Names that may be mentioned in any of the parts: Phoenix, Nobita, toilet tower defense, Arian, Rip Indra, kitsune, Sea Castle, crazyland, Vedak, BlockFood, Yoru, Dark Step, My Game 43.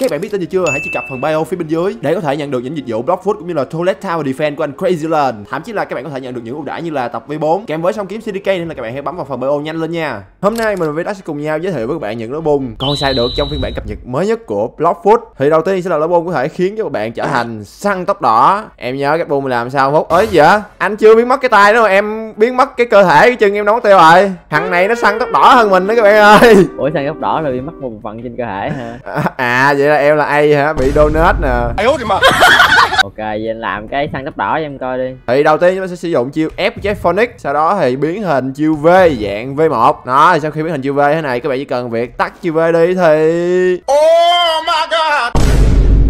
Các bạn biết tên gì chưa? Hãy truy cập phần bio phía bên dưới để có thể nhận được những dịch vụ BlockFood cũng như là toilet tower defense của anh Crazyland. Thậm chí là các bạn có thể nhận được những ưu đãi như là tập V4 kèm với song kiếm CDK, nên là các bạn hãy bấm vào phần bio nhanh lên nha. Hôm nay mình và Dark Step cùng nhau giới thiệu với các bạn những lỗ bung còn xài được trong phiên bản cập nhật mới nhất của BlockFood. Thì đầu tiên sẽ là lỗ bung có thể khiến cho các bạn trở thành săn tóc đỏ. Em nhớ cái bung làm sao Phúc? Ấy vậy? Anh chưa biến mất cái tay nữa mà em biến mất cái cơ thể, cái chân em đóng tiêu rồi. Thằng này nó săn tóc đỏ hơn mình đó các bạn ơi. Ủa săn tóc đỏ là bị mất một phần trên cơ thể hả? À vậy là em là A hả? Bị donate nè. Ok, vậy anh làm cái săn tóc đỏ cho em coi đi. Thì đầu tiên chúng ta sẽ sử dụng chiêu F của Jack Phoenix, sau đó thì biến hình chiêu V dạng V1. Đó, thì sau khi biến hình chiêu V thế này các bạn chỉ cần việc tắt chiêu V đi thì oh my god.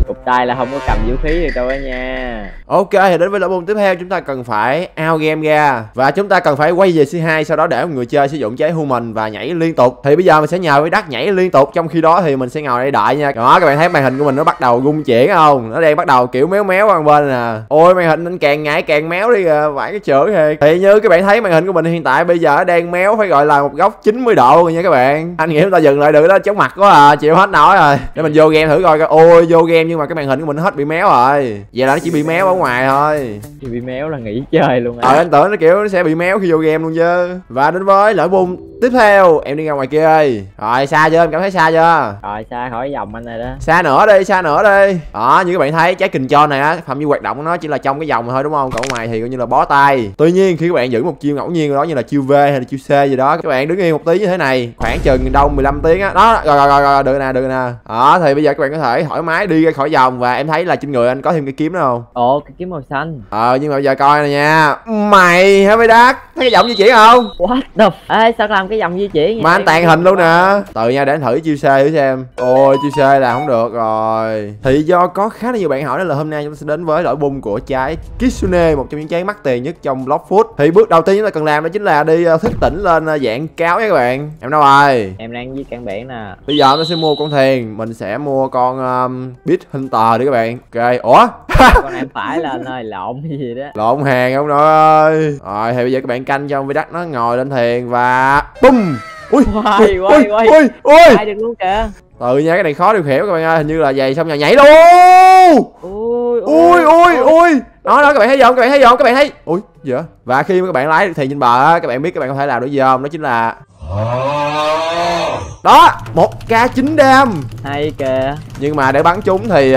Cục tay là không có cầm vũ khí gì đâu á nha. Ok, thì đến với lỗ bung tiếp theo chúng ta cần phải out game ra và chúng ta cần phải quay về C2, sau đó để người chơi sử dụng chế human và nhảy liên tục. Thì bây giờ mình sẽ nhờ với Đắc nhảy liên tục, trong khi đó thì mình sẽ ngồi đây đợi nha. Đó, các bạn thấy màn hình của mình nó bắt đầu rung chuyển không? Nó đang bắt đầu kiểu méo méo qua bên nè. Ôi màn hình anh càng nhảy càng méo đi kìa, vãi cái chữ thiệt. Thì như các bạn thấy màn hình của mình hiện tại bây giờ nó đang méo phải gọi là một góc 90 độ rồi nha các bạn. Anh nghĩ chúng ta dừng lại được đó, chóng mặt quá à, chịu hết nổi rồi. Để mình vô game thử coi. Ôi vô game nhưng mà cái màn hình của mình hết bị méo rồi. Vậy là nó chỉ bị méo ở ngoài thôi. Chỉ bị méo là nghỉ chơi luôn à. Anh tưởng nó kiểu nó sẽ bị méo khi vô game luôn chứ. Và đến với lỗ bung tiếp theo, em đi ra ngoài kia đi. Rồi xa chưa, em cảm thấy xa chưa? Rồi xa khỏi vòng anh này đó. Xa nữa đi, xa nữa đi. Đó, như các bạn thấy trái kình cho này á, phạm vi hoạt động của nó chỉ là trong cái vòng thôi đúng không? Còn ngoài thì coi như là bó tay. Tuy nhiên khi các bạn giữ một chiêu ngẫu nhiên đó như là chiêu V hay là chiêu C gì đó, các bạn đứng yên một tí như thế này, khoảng chừng đâu 15 tiếng á. Đó, rồi được nè, được nè. Đó, thì bây giờ các bạn có thể thoải mái đi ra khỏi vòng. Và em thấy là trên người anh có thêm cái kiếm đó không? Ồ, cái kiếm màu xanh. Nhưng mà bây giờ coi nè nha. Mày hả mấy Đắc? Thấy cái vòng di chuyển không? What the fuck? Sao làm cái vòng di chuyển mà anh tàn hình luôn nè. Từ nha, để anh thử chiêu C thử xem. Ôi chiêu C là không được rồi. Thì do có khá là nhiều bạn hỏi nên là hôm nay chúng ta sẽ đến với lỗ bung của trái kitsune, một trong những trái mắc tiền nhất trong BlockFood. Thì bước đầu tiên chúng ta cần làm đó chính là đi thức tỉnh lên dạng cáo nha các bạn. Em đâu rồi? Em đang với cảng biển nè. Bây giờ tôi sẽ mua con thuyền, mình sẽ mua con bit hình tờ đi các bạn. Ok, ủa con em phải là nơi lộn cái gì đó, lộn hàng không nội ơi. Rồi thì bây giờ các bạn canh cho ông Vidak nó ngồi lên thuyền và bum. Ui ui ui ui ui, ai được luôn kìa. Từ nha, cái này khó điều khiển các bạn ơi. Hình như là vậy xong rồi nhảy luôn. Ui ui ui ui. Đó, các bạn thấy không, các bạn thấy không, các bạn thấy. Ui gì vậy? Và khi mà các bạn lái được thuyền trên bờ, các bạn biết các bạn có thể làm được gì không? Đó chính là đó, 1k9 đam hay kìa. Nhưng mà để bắn chúng thì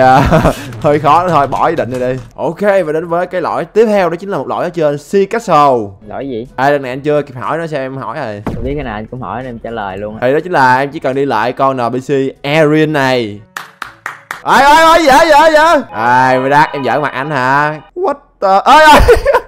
hơi khó, thôi bỏ ý định này đi. Ok, và đến với cái lõi tiếp theo đó chính là một lõi ở trên Sea Castle. Lõi gì? Lần này anh chưa kịp hỏi nó, xem em hỏi rồi. Tôi biết cái nào anh cũng hỏi nên em trả lời luôn. Thì đó chính là em chỉ cần đi lại con NPC Arian này. Ôi dạ. Ai mày Đắc, em giỡn mặt anh hả? What the... ơi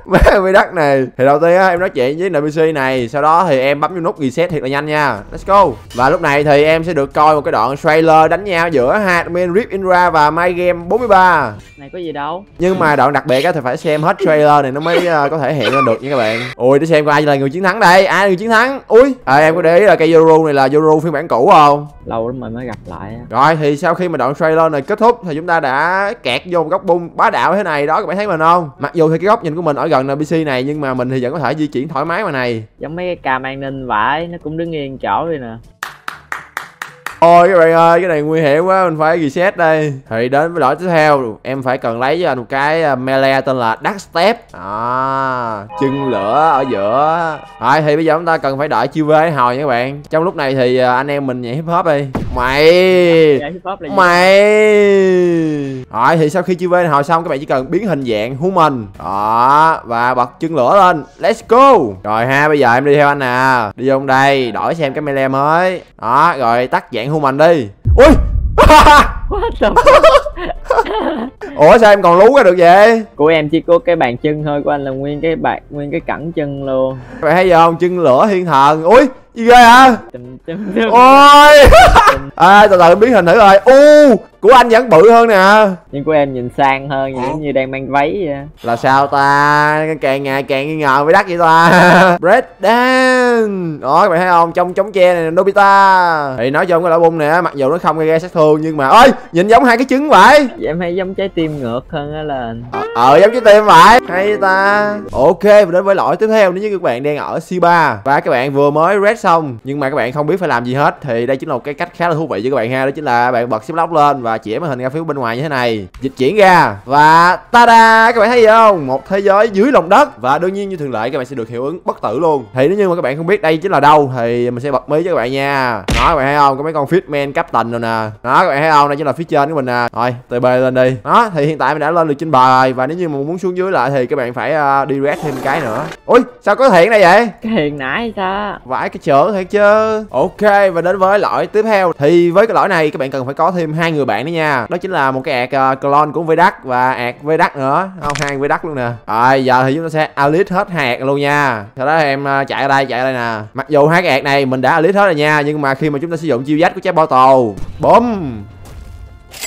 mấy người Đắc này. Thì đầu tiên á, em nói chuyện với NPC này, sau đó thì em bấm vô nút reset thiệt là nhanh nha. Let's go. Và lúc này thì em sẽ được coi một cái đoạn trailer đánh nhau giữa hai admin Rip Indra và My Game 43. Này có gì đâu. Nhưng mà đoạn đặc biệt á thì phải xem hết trailer này nó mới có thể hiện lên được nha các bạn. Ui, để xem coi ai là người chiến thắng đây. Ai là người chiến thắng? Ui, em có để ý là cây Yoru này là Yoru phiên bản cũ không? Lâu lắm mình mới gặp lại. Rồi thì sau khi mà đoạn trailer này kết thúc thì chúng ta đã kẹt vô một góc bung bá đạo thế này đó, các bạn thấy mình không? Mặc dù thì cái góc nhìn của mình ở gần NPC này nhưng mà mình thì vẫn có thể di chuyển thoải mái mà này. Giống mấy cái cam an ninh vãi, nó cũng đứng yên chỗ đây nè. Ôi các bạn ơi, cái này nguy hiểm quá, mình phải reset đây. Thì đến với đội tiếp theo, em phải cần lấy cho anh một cái melee tên là Dark Step. Chân lửa ở giữa. Rồi thì bây giờ chúng ta cần phải đợi chiêu V hồi nha các bạn. Trong lúc này thì anh em mình nhảy hip hop đi. Mày. Rồi thì sau khi chiêu V hồi xong các bạn chỉ cần biến hình dạng human. Đó, và bật chân lửa lên. Let's go. Rồi ha, bây giờ em đi theo anh nè. Đi vô đây, đổi xem cái melee mới. Đó, rồi tắt dạng human đi. Ui. Ủa sao em còn lú ra được vậy? Của em chỉ có cái bàn chân thôi, của anh là nguyên cái cẳng chân luôn. Các bạn thấy không? Chân lửa thiên thần. Ui, gì ghê hả? Ôi. Từ từ biến hình thử rồi. Của anh vẫn bự hơn nè. Nhưng của em nhìn sang hơn, giống như đang mang váy vậy. Là sao ta? Càng ngày càng nghi ngờ với Đắc vậy ta. Break down. Đó các bạn thấy không? Trong chống tre này là Nobita. Thì nói chung cái lỗ bung nè, mặc dù nó không gây ra sát thương nhưng mà ơi, nhìn giống hai cái trứng vậy. Em hay giống trái tim ngược hơn á là. Giống trái tim vậy. Hay ta. Ok, và đến với lõi tiếp theo, nếu như các bạn đang ở C3 và các bạn vừa mới red xong nhưng mà các bạn không biết phải làm gì hết thì đây chính là một cái cách khá là thú vị cho các bạn ha. Đó chính là bạn bật ship lock lên và và chỉa màn hình ra phía bên ngoài như thế này, dịch chuyển ra và ta-da, các bạn thấy gì không? Một thế giới dưới lòng đất, và đương nhiên như thường lệ các bạn sẽ được hiệu ứng bất tử luôn. Thì nếu như mà các bạn không biết đây chính là đâu thì mình sẽ bật mí cho các bạn nha. Đó các bạn thấy không, có mấy con Fishman Captain rồi nè. Đó các bạn thấy không, đây chính là phía trên của mình nè. Rồi TB lên đi. Đó thì hiện tại mình đã lên được trên bờ rồi, và nếu như mà muốn xuống dưới lại thì các bạn phải đi direct thêm cái nữa. Ui sao có thiện đây vậy? Cái thiện nãy sao? Vãi cái chưởng thiệt chứ. Ok, và đến với lỗi tiếp theo thì với cái lỗi này các bạn cần phải có thêm 2 người bạn nữa nha. Đó chính là một cái ạc clone của Vedak và ạc Vedak nữa. Không, 2 Vedak luôn nè. Rồi giờ thì chúng ta sẽ elite hết 2 ạc luôn nha. Sau đó em chạy ra đây nè. Mặc dù 2 cái ạc này mình đã elite hết rồi nha, nhưng mà khi mà chúng ta sử dụng chiêu dách của trái bao tù, bốm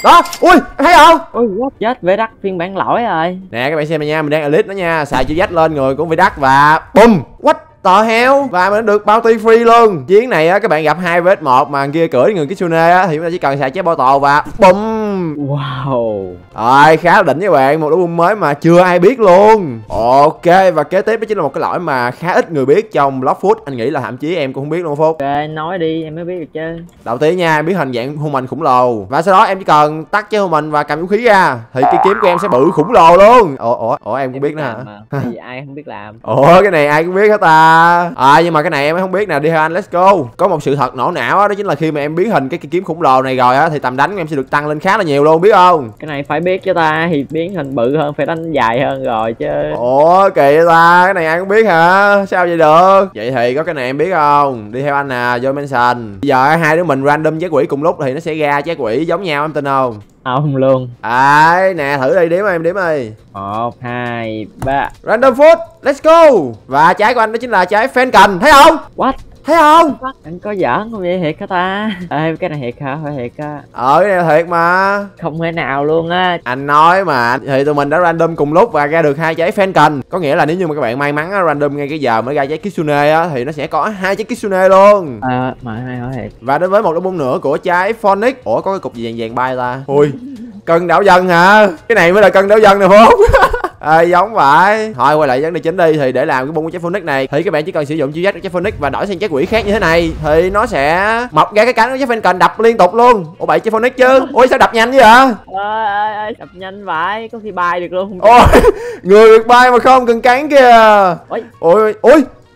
đó, ui thấy không, ui chết Vedak phiên bản lỗi rồi nè. Các bạn xem này nha, mình đang elite đó nha, xài chiêu dách lên người của Vedak và bùm, what tờ heo, và mình được bounty free luôn. Chiến này á, các bạn gặp 2 vs 1 mà kia cưỡi người Kitsune á, thì chúng ta chỉ cần xài trái bao tàu và bùm. Wow, rồi khá là đỉnh các bạn, một album mới mà chưa ai biết luôn. Ok, và kế tiếp đó chính là một cái lỗi mà khá ít người biết trong BlockFood. Anh nghĩ là thậm chí em cũng không biết luôn Phúc. Ok, nói đi em mới biết được chứ. Đầu tiên nha, em biết hình dạng human khủng lồ, và sau đó em chỉ cần tắt chế human và cầm vũ khí ra thì cái kiếm của em sẽ bự khủng lồ luôn. Ủa em cũng biết nữa hả? Thì ai không biết làm. Ủa cái này ai cũng biết hết ta. Nhưng mà cái này em không biết nè, đi theo anh let's go. Có một sự thật nổ não đó, đó chính là khi mà em biến hình cái kiếm khủng lồ này rồi á thì tầm đánh của em sẽ được tăng lên khá là nhiều luôn, biết không? Cái này phải biết chứ ta, thì biến hình bự hơn phải đánh dài hơn rồi chứ. Ủa kỳ ta, cái này ai cũng biết hả? Sao vậy được? Vậy thì có cái này em biết không? Đi theo anh nè, vô mention. Bây giờ hai đứa mình random trái quỷ cùng lúc thì nó sẽ ra trái quỷ giống nhau, em tin không? Không luôn. Đấy, nè thử đi, đếm em đếm đi. 1, 2, 3. Random food, let's go. Và trái của anh đó chính là trái fan cành, thấy không? What? Thấy không? Anh có giỡn không vậy, thiệt hả ta? Ê, cái này thiệt hả? Phải thiệt á. Cái này thiệt mà. Không thể nào luôn á. Anh nói mà, thì tụi mình đã random cùng lúc và ra được 2 trái Fenkin. Có nghĩa là nếu như mà các bạn may mắn random ngay cái giờ mới ra trái Kitsune á thì nó sẽ có 2 trái Kitsune luôn. Mà hay hỏi thiệt. Và đến với một đống bông nữa của trái Phoenix. Ủa có cái cục gì vàng vàng bay ta? Ui, cân đảo dân hả? Cái này mới là cân đảo dân nè Phúc. Giống vậy. Thôi quay lại vấn đề chính đi, thì để làm cái bông của trái Phoenix này thì các bạn chỉ cần sử dụng chiêu giác của trái Phoenix và đổi sang trái quỷ khác như thế này thì nó sẽ mọc ra cái cánh của trái Phoenix đập liên tục luôn. Ủa bậy trái Phoenix chứ. Ôi sao đập nhanh vậy? Đập nhanh vậy, có khi bay được luôn. Ôi người được bay mà không cần cán kìa. Ôi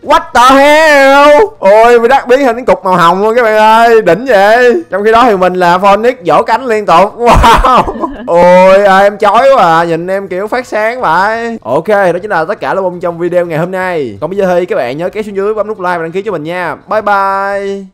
what the hell. Ôi mình đắc biến thành cái cục màu hồng luôn các bạn ơi, đỉnh vậy. Trong khi đó thì mình là Phoenix vỗ cánh liên tục. Wow. Ôi em chói quá à, nhìn em kiểu phát sáng vậy. Ok, đó chính là tất cả album trong video ngày hôm nay. Còn bây giờ thì các bạn nhớ kéo xuống dưới bấm nút like và đăng ký cho mình nha. Bye bye.